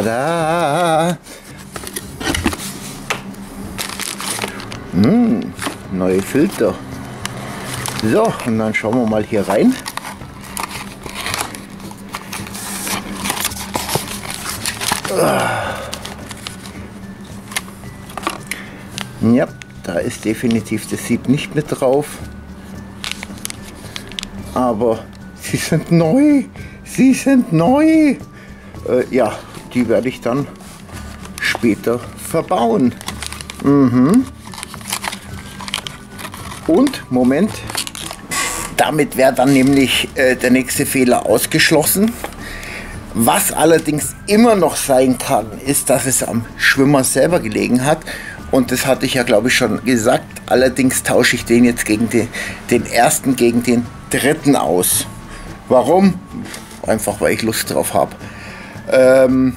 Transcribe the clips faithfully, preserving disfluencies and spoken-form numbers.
Tada! Mmh, neue Filter. So, und dann schauen wir mal hier rein. Ja, da ist definitiv das Sieb nicht mit drauf. Aber sie sind neu. Sie sind neu. Äh, ja, die werde ich dann später verbauen. Mhm. Und, Moment, damit wäre dann nämlich äh, der nächste Fehler ausgeschlossen. Was allerdings immer noch sein kann, ist, dass es am Schwimmer selber gelegen hat. Und das hatte ich ja, glaube ich, schon gesagt. Allerdings tausche ich den jetzt gegen den, den ersten, gegen den dritten aus. Warum? Einfach, weil ich Lust drauf habe. Ähm,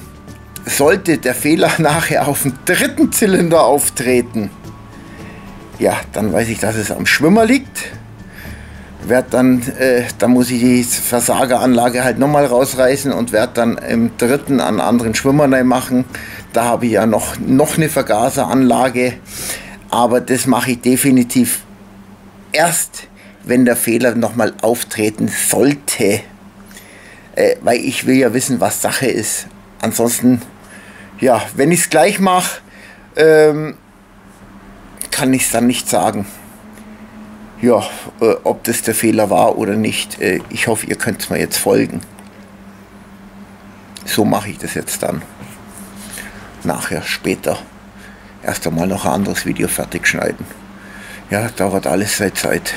sollte der Fehler nachher auf dem dritten Zylinder auftreten, ja, dann weiß ich, dass es am Schwimmer liegt. Werd dann, äh, dann muss ich die Versageranlage halt nochmal rausreißen und werde dann im dritten einen anderen Schwimmer rein machen. Da habe ich ja noch, noch eine Vergaseranlage, aber das mache ich definitiv erst, wenn der Fehler nochmal auftreten sollte. Äh, weil ich will ja wissen, was Sache ist. Ansonsten, ja, wenn ich es gleich mache, ähm, kann ich es dann nicht sagen. Ja, äh, ob das der Fehler war oder nicht, äh, ich hoffe, ihr könnt mir jetzt folgen. So mache ich das jetzt dann. Nachher, später. Erst einmal noch ein anderes Video fertig schneiden. Ja, dauert alles seit Zeit.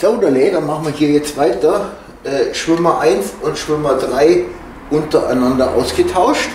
So, dann machen wir hier jetzt weiter. Äh, Schwimmer eins und Schwimmer drei untereinander ausgetauscht.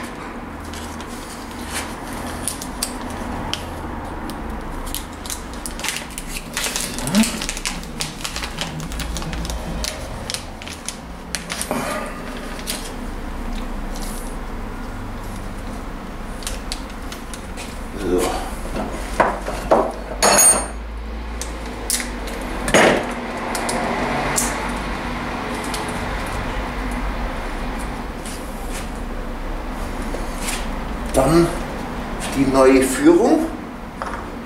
Dann die neue Führung.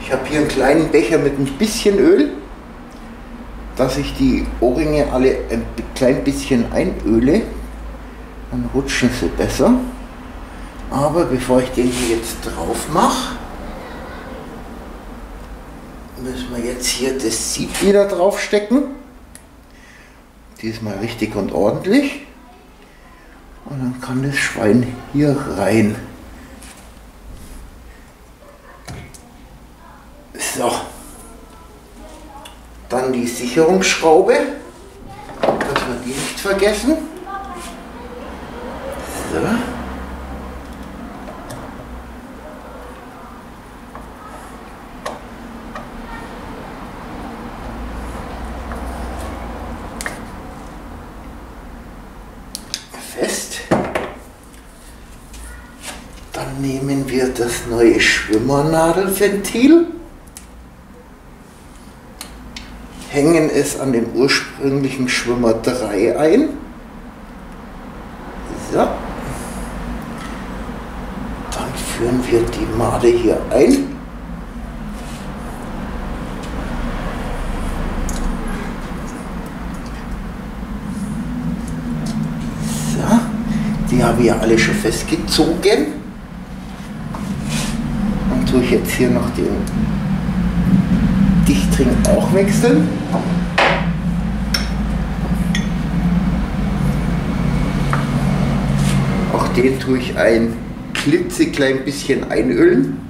Ich habe hier einen kleinen Becher mit ein bisschen Öl, dass ich die Ohrringe alle ein klein bisschen einöle, dann rutschen sie besser. Aber bevor ich den hier jetzt drauf mache, müssen wir jetzt hier das Sieb wieder draufstecken. Diesmal richtig und ordentlich. Und dann kann das Schwein hier rein. So, dann die Sicherungsschraube, dass wir die nicht vergessen. So. Fest. Dann nehmen wir das neue Schwimmernadelventil. Hängen es an dem ursprünglichen Schwimmer drei ein. So. Dann führen wir die Made hier ein. So. Die habe ich ja alle schon festgezogen. Und tue ich jetzt hier noch den Dichtring auch wechseln. Auch den tue ich ein klitzeklein bisschen einölen.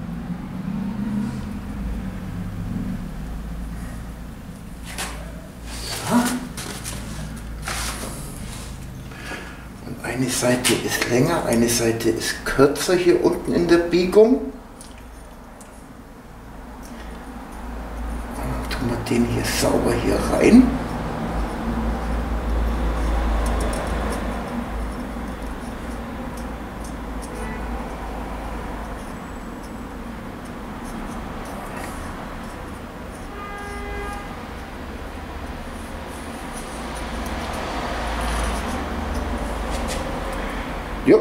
So. Und eine Seite ist länger, eine Seite ist kürzer hier unten in der Biegung. Den hier sauber hier rein. Jo.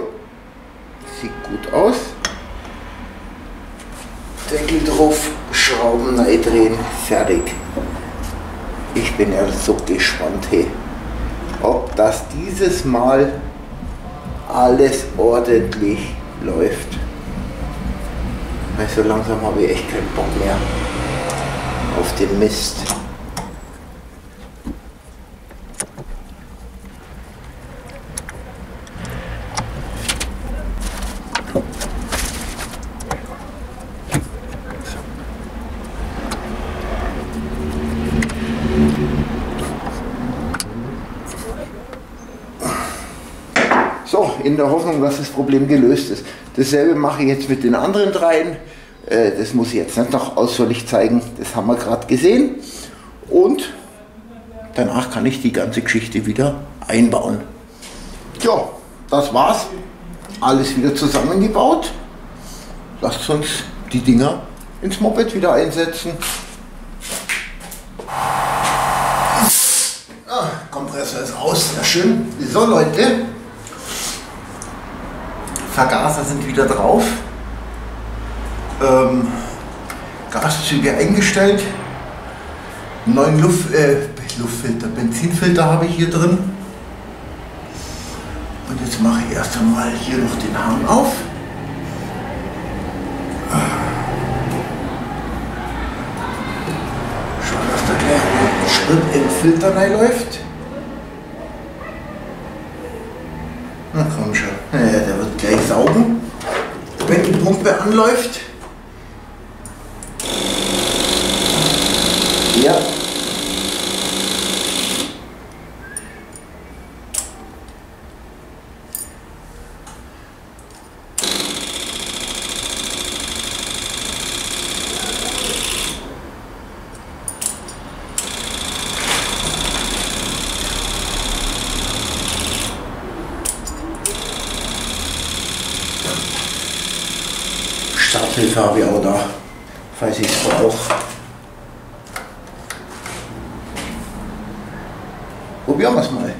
Deckel drauf, Schrauben reindrehen, fertig. Ich bin ja so gespannt, hey, ob das dieses Mal alles ordentlich läuft. Weil so langsam habe ich echt keinen Bock mehr auf den Mist. In der Hoffnung, dass das Problem gelöst ist. Dasselbe mache ich jetzt mit den anderen dreien. Das muss ich jetzt nicht noch ausführlich zeigen. Das haben wir gerade gesehen. Und danach kann ich die ganze Geschichte wieder einbauen. Ja, das war's. Alles wieder zusammengebaut. Lasst uns die Dinger ins Moped wieder einsetzen. Ah, Kompressor ist aus. Sehr schön. So, Leute. Vergaser sind wieder drauf, ähm, Gaszüge eingestellt, neuen Luft, äh, Luftfilter, Benzinfilter habe ich hier drin. Und jetzt mache ich erst einmal hier noch den Hahn auf. Schauen, dass da gleich Sprit im Filter reinläuft. Na komm schon. Naja, der wird gleich saugen, wenn die Pumpe anläuft. Ja. Starthilfe habe ich auch da, falls ich es brauche. Probieren wir es mal.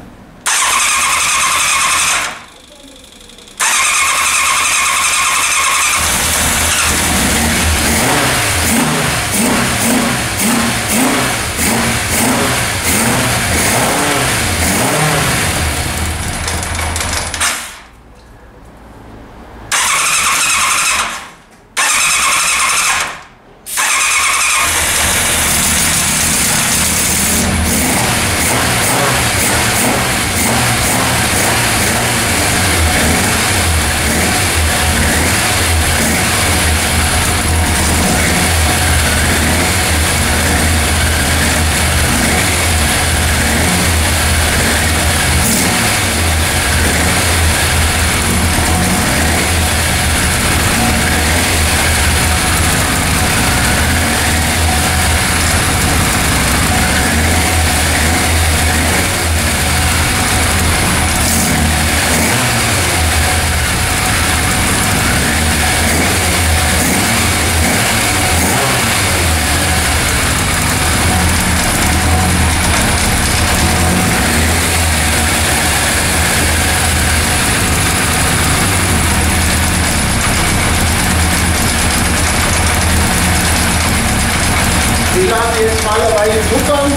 Ich lasse jetzt malerweise tuckern.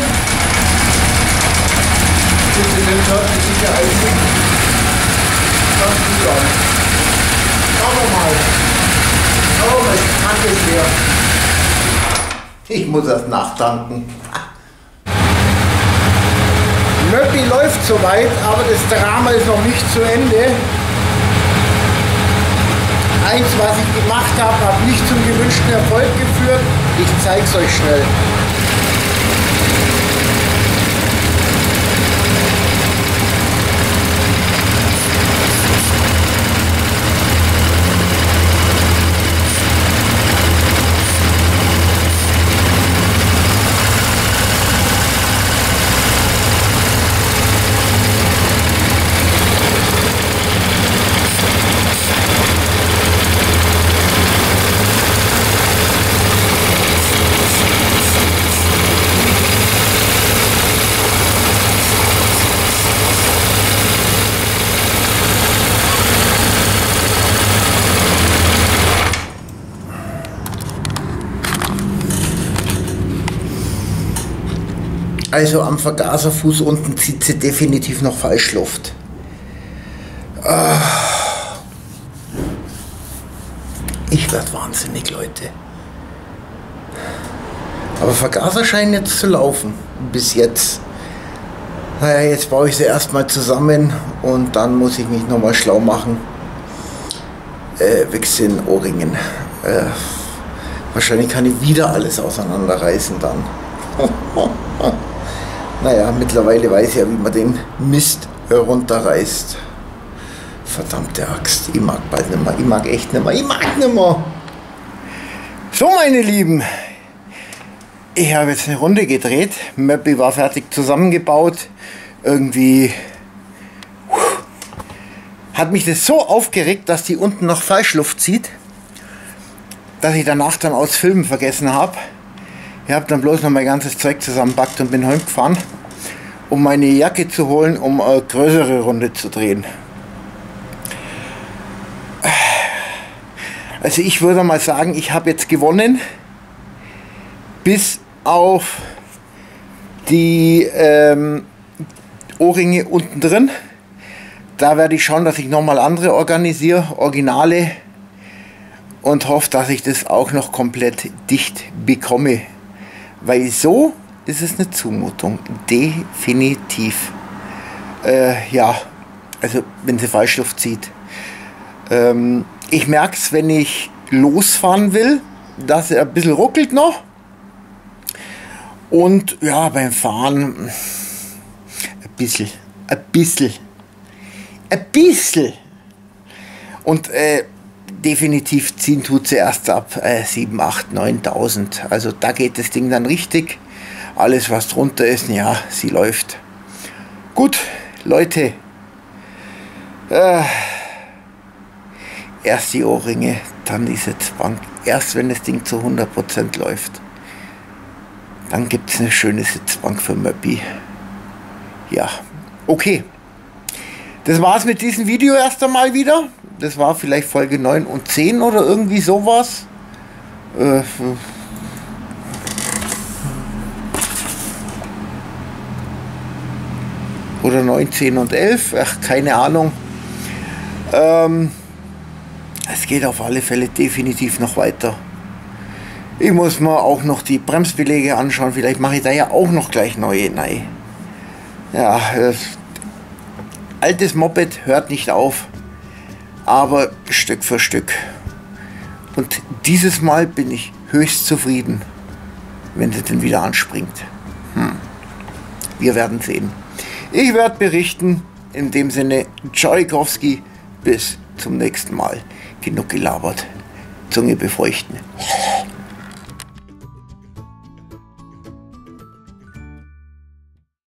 Bitte den Körper sicher einziehen. Ganz gut an. Schauen wir mal. Oh, das kann ich hier. Ich muss das nachtanken. Möppi läuft soweit, aber das Drama ist noch nicht zu Ende. Eins, was ich gemacht habe, hat nicht zum gewünschten Erfolg geführt. Ich zeige es euch schnell. Also am Vergaserfuß unten zieht sie definitiv noch Falschluft. Ich werde wahnsinnig, Leute. Aber Vergaser scheinen jetzt zu laufen, bis jetzt. Naja, jetzt baue ich sie erstmal zusammen und dann muss ich mich nochmal schlau machen. Äh, Wichsen, Ohrringen. Äh, wahrscheinlich kann ich wieder alles auseinanderreißen dann. Naja, mittlerweile weiß ich ja, wie man den Mist runterreißt. Verdammte Axt, ich mag bald nicht mehr, ich mag echt nicht mehr, ich mag nicht mehr. So, meine Lieben, ich habe jetzt eine Runde gedreht, Möppel war fertig zusammengebaut, irgendwie hat mich das so aufgeregt, dass die unten noch Falschluft zieht, dass ich danach dann aus Filmen vergessen habe. Ich habe dann bloß noch mein ganzes Zeug zusammenpackt und bin heimgefahren, um meine Jacke zu holen, um eine größere Runde zu drehen. Also ich würde mal sagen, ich habe jetzt gewonnen, bis auf die ähm, Ohrringe unten drin. Da werde ich schauen, dass ich nochmal andere organisiere, Originale, und hoffe, dass ich das auch noch komplett dicht bekomme. Weil so ist es eine Zumutung, definitiv. Äh, ja, also wenn sie Falschluft zieht. Ähm, Ich merke es, wenn ich losfahren will, dass er ein bisschen ruckelt noch. Und ja, beim Fahren ein bisschen, ein bisschen, ein bisschen. Und äh, definitiv ziehen tut sie erst ab äh, sieben, acht, neuntausend. Also da geht das Ding dann richtig. Alles, was drunter ist, ja, sie läuft. Gut, Leute. Äh, Erst die Ohrringe, dann diese Zwang. Erst wenn das Ding zu hundert Prozent läuft, dann gibt es eine schöne Sitzbank für Möppi. Ja, okay. Das war's mit diesem Video erst einmal wieder. Das war vielleicht Folge neun und zehn oder irgendwie sowas. Äh, oder neun, zehn und elf. Ach, keine Ahnung. Ähm... Es geht auf alle Fälle definitiv noch weiter. Ich muss mir auch noch die Bremsbeläge anschauen. Vielleicht mache ich da ja auch noch gleich neue. Nein. Ja, äh, altes Moped hört nicht auf. Aber Stück für Stück. Und dieses Mal bin ich höchst zufrieden, wenn sie denn wieder anspringt. Hm. Wir werden sehen. Ich werde berichten. In dem Sinne, Tschaikowski, bis zum nächsten Mal. Genug gelabert. Zunge befeuchten.